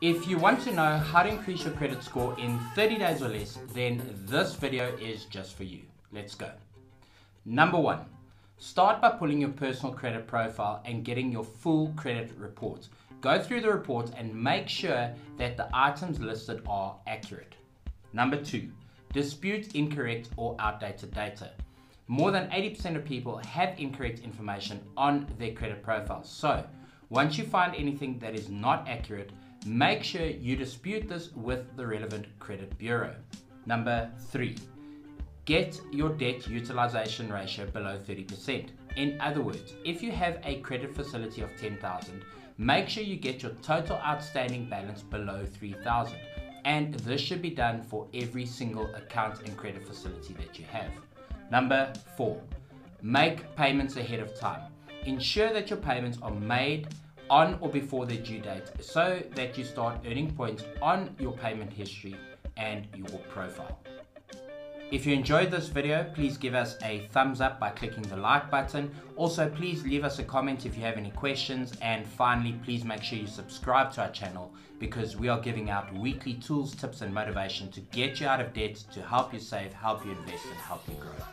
If you want to know how to increase your credit score in 30 days or less, then this video is just for you. Let's go. Number one, start by pulling your personal credit profile and getting your full credit report. Go through the report and make sure that the items listed are accurate. Number two, dispute incorrect or outdated data. More than 80% of people have incorrect information on their credit profile. So once you find anything that is not accurate, make sure you dispute this with the relevant credit bureau. Number three, get your debt utilization ratio below 30%. In other words, if you have a credit facility of 10,000, make sure you get your total outstanding balance below 3,000. And this should be done for every single account and credit facility that you have. Number four, make payments ahead of time. Ensure that your payments are made on or before their due date so that you start earning points on your payment history and your profile. If you enjoyed this video, please give us a thumbs up by clicking the like button. Also, please leave us a comment if you have any questions. And finally, please make sure you subscribe to our channel because we are giving out weekly tools, tips and motivation to get you out of debt, to help you save, help you invest and help you grow.